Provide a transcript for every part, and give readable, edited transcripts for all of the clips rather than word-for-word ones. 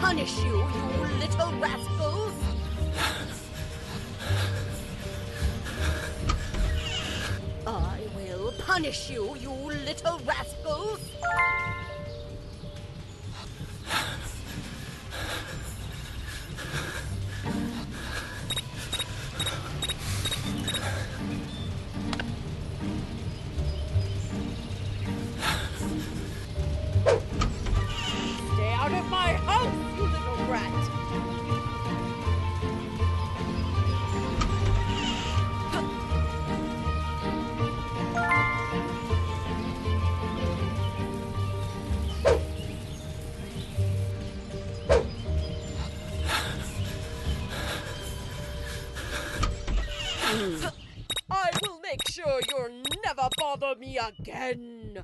Punish you, you little rascals! I will punish you, you little rascals! Stay out of my house! I will make sure you'll never bother me again.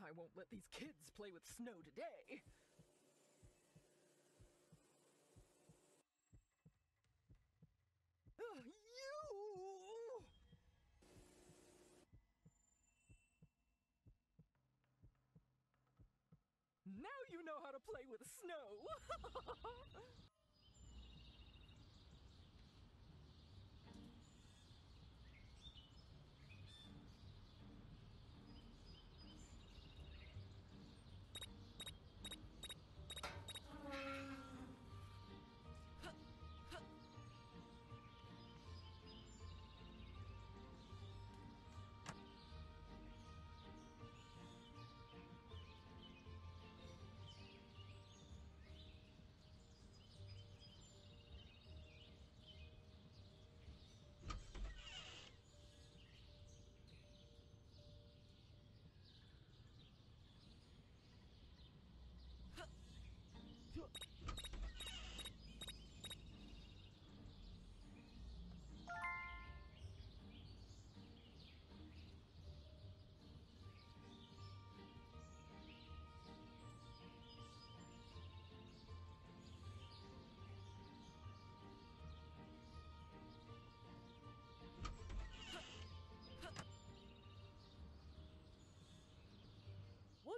I won't let these kids play with snow today. You! Now you know how to play with snow!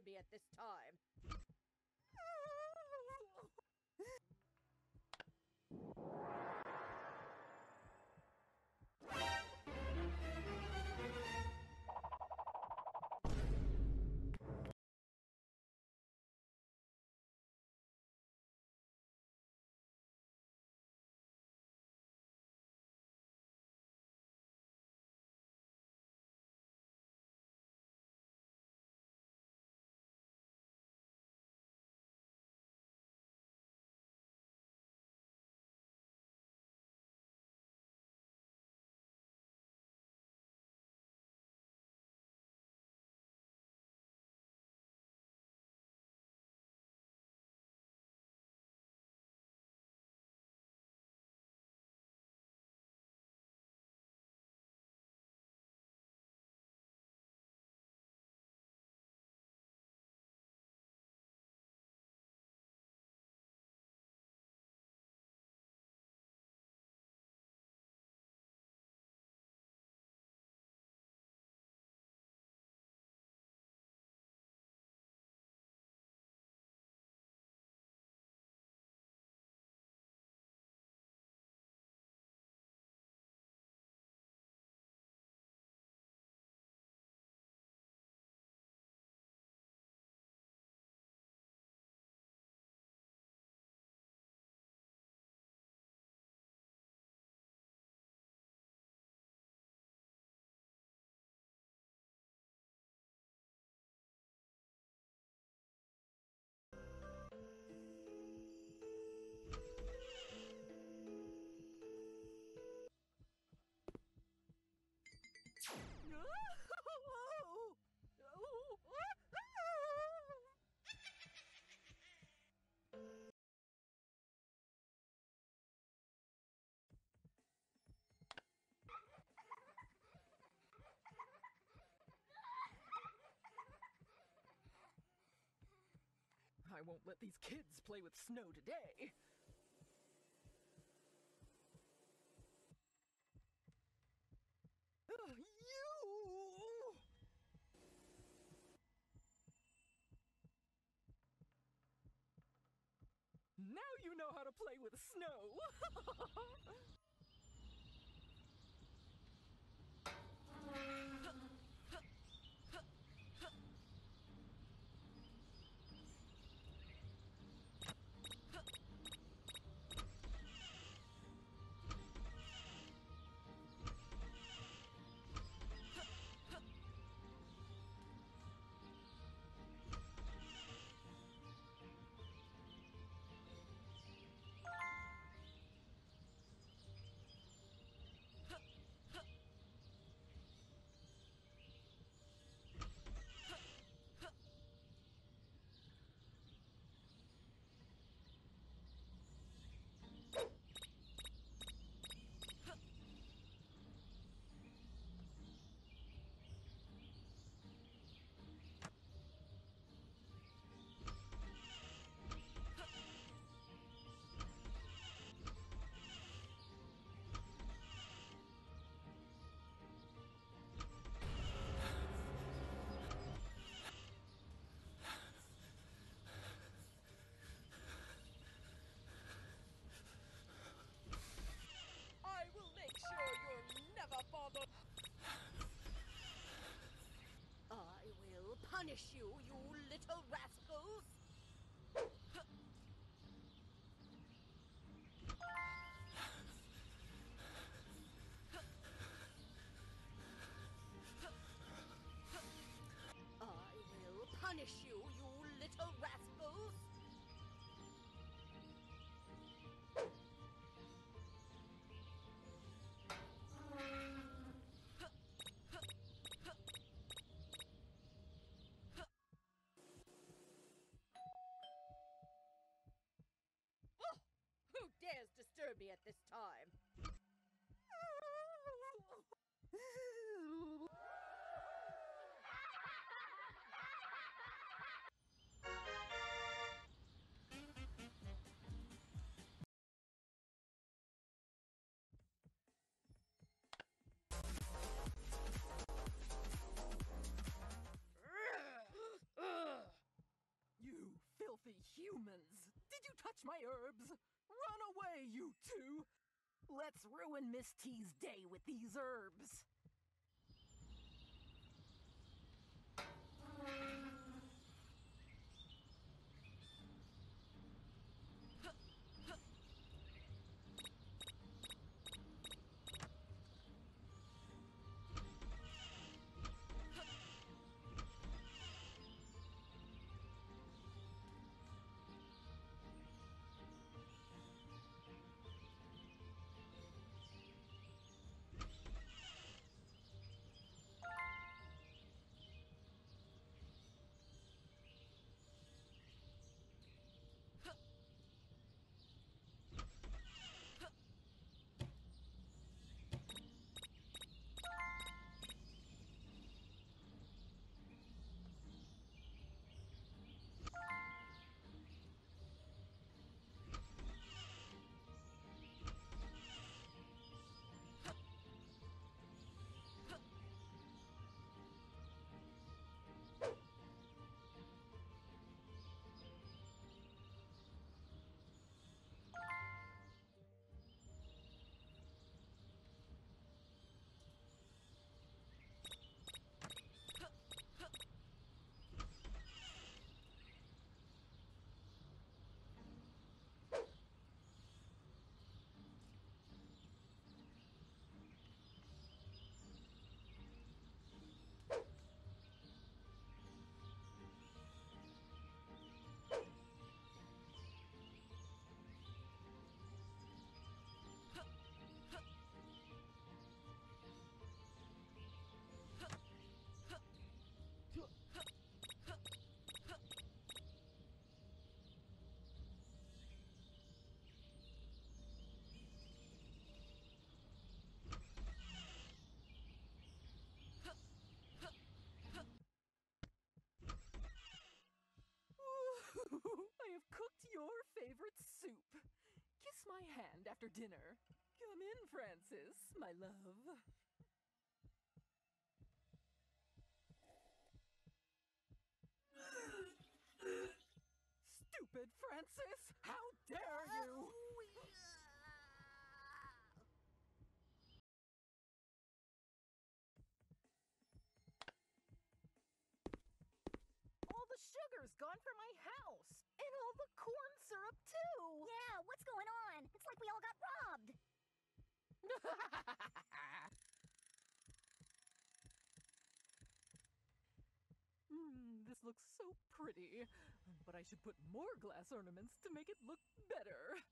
disturb me at this time. I won't let these kids play with snow today. Now you know how to play with snow. I will punish you, you little rascals! I will punish you, you little rascals! Disturb me at this time. filthy humans! Did you touch my herbs? Run away, you two! Let's ruin Miss T's day with these herbs! Your favorite soup. Kiss my hand after dinner. Come in, Francis, my love. Stupid Francis! How dare you! All the sugar's gone from my house! And all the corn syrup, too! Yeah, what's going on? It's like we all got robbed! This looks so pretty. But I should put more glass ornaments to make it look better.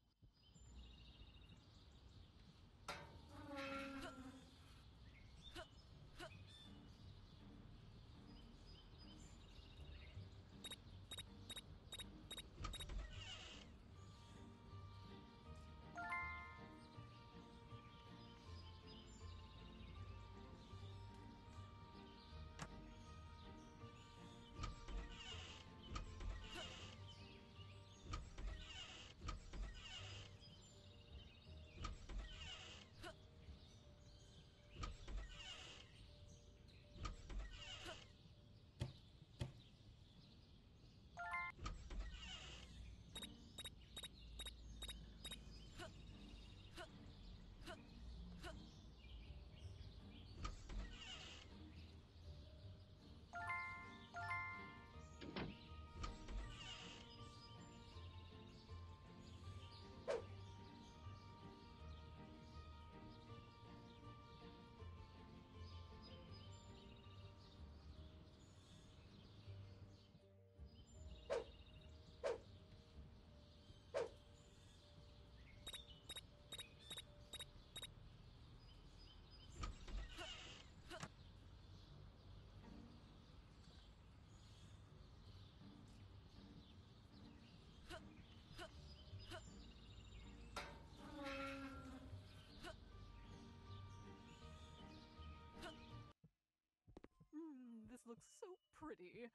Looks so pretty,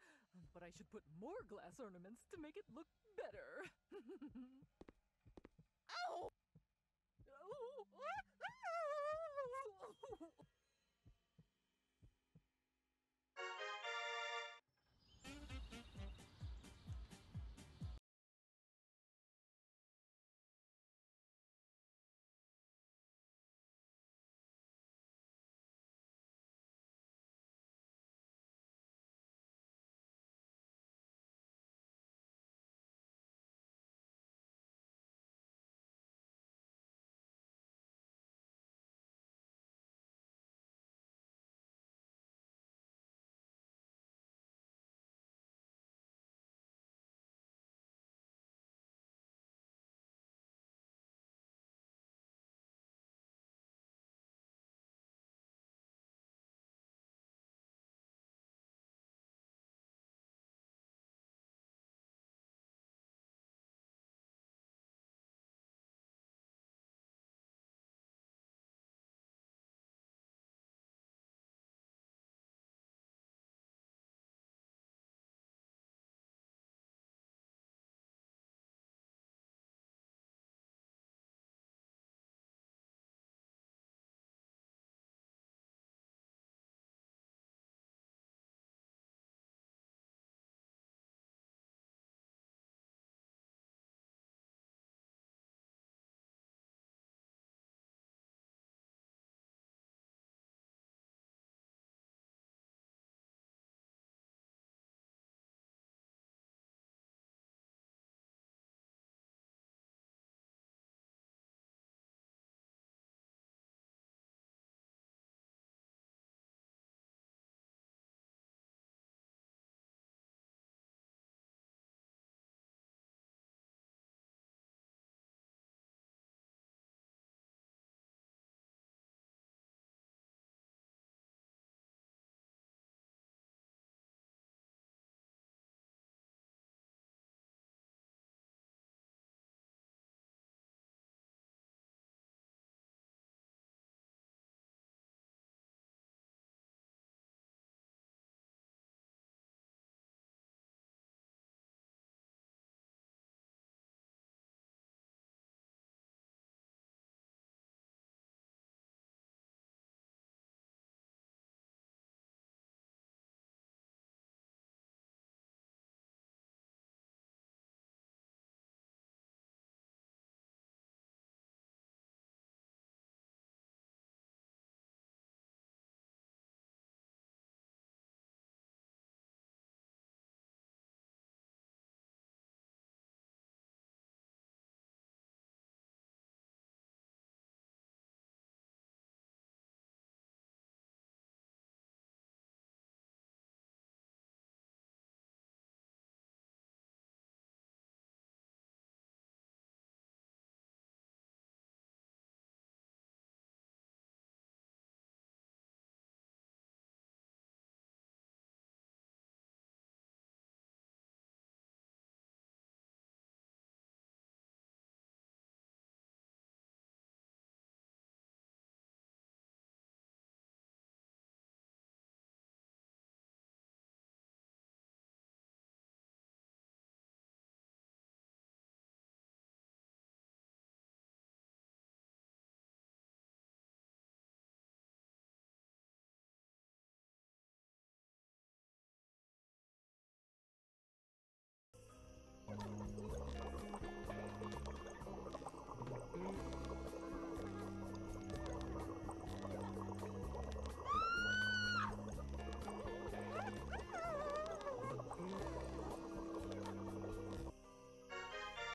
but I should put more glass ornaments to make it look better. Ow! Oh!